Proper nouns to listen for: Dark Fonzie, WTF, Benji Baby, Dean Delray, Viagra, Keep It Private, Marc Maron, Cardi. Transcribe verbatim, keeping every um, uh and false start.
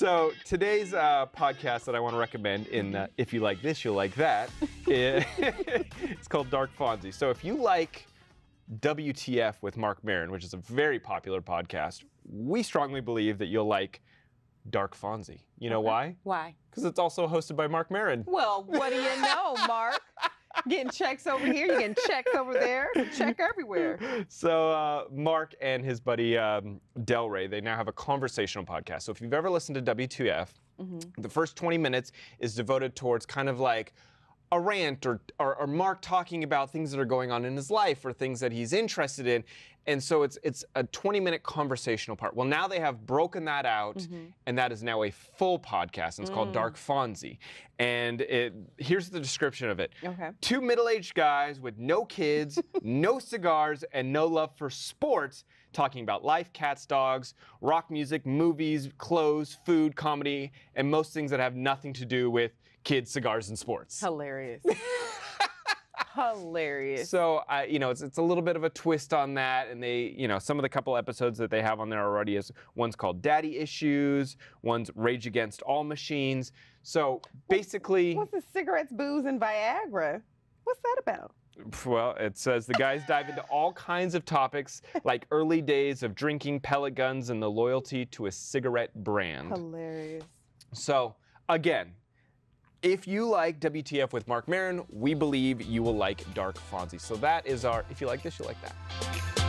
So today's uh, podcast that I want to recommend in uh, If You Like This, You'll Like That, it's called Dark Fonzie. So if you like W T F with Marc Maron, which is a very popular podcast, we strongly believe that you'll like Dark Fonzie. You know why? Why? Because it's also hosted by Marc Maron. Well, what do you know, Marc? Getting checks over here, you're getting checks over there, check everywhere. So uh, Marc and his buddy um, Delray, they now have a conversational podcast. So if you've ever listened to W T F, mm-hmm. the first twenty minutes is devoted towards kind of like a rant or, or, or Marc talking about things that are going on in his life or things that he's interested in. And so it's, it's a twenty minute conversational part. Well, now they have broken that out, mm-hmm. and that is now a full podcast, and it's mm. called Dark Fonzie. And it, here's the description of it. Okay. Two middle-aged guys with no kids, no cigars, and no love for sports, talking about life, cats, dogs, rock music, movies, clothes, food, comedy, and most things that have nothing to do with kids, cigars, and sports. Hilarious. Hilarious. So, uh, you know, it's, it's a little bit of a twist on that, and they, you know, some of the couple episodes that they have on there already is one's called Daddy Issues, one's Rage Against All Machines. So basically... What's the cigarettes, booze, and Viagra? What's that about? Well, it says the guys dive into all kinds of topics, like early days of drinking, pellet guns, and the loyalty to a cigarette brand. Hilarious. So, again... If you like W T F with Marc Maron, we believe you will like Dark Fonzie. So that is our If You Like This, You'll Like That.